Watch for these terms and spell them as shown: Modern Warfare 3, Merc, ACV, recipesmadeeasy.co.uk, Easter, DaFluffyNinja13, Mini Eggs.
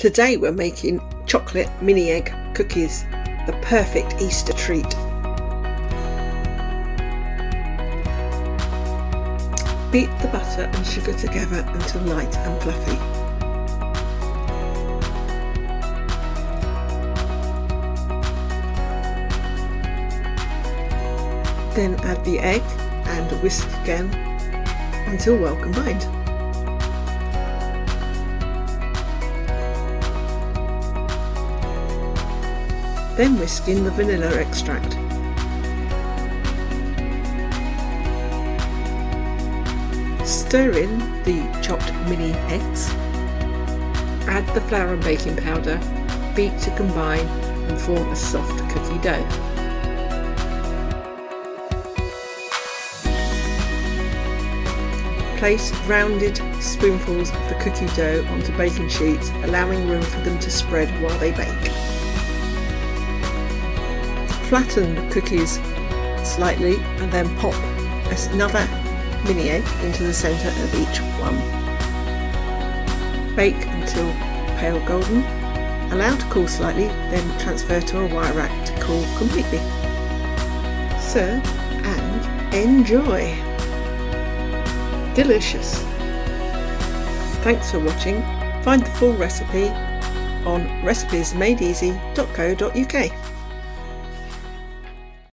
Today we're making chocolate mini egg cookies, the perfect Easter treat. Beat the butter and sugar together until light and fluffy. Then add the egg and whisk again until well combined. Then whisk in the vanilla extract. Stir in the chopped mini eggs. Add the flour and baking powder, beat to combine and form a soft cookie dough. Place rounded spoonfuls of the cookie dough onto baking sheets, allowing room for them to spread while they bake. Flatten the cookies slightly and then pop another mini egg into the centre of each one. Bake until pale golden. Allow to cool slightly, then transfer to a wire rack to cool completely. Serve and enjoy! Delicious! Thanks for watching. Find the full recipe on recipesmadeeasy.co.uk.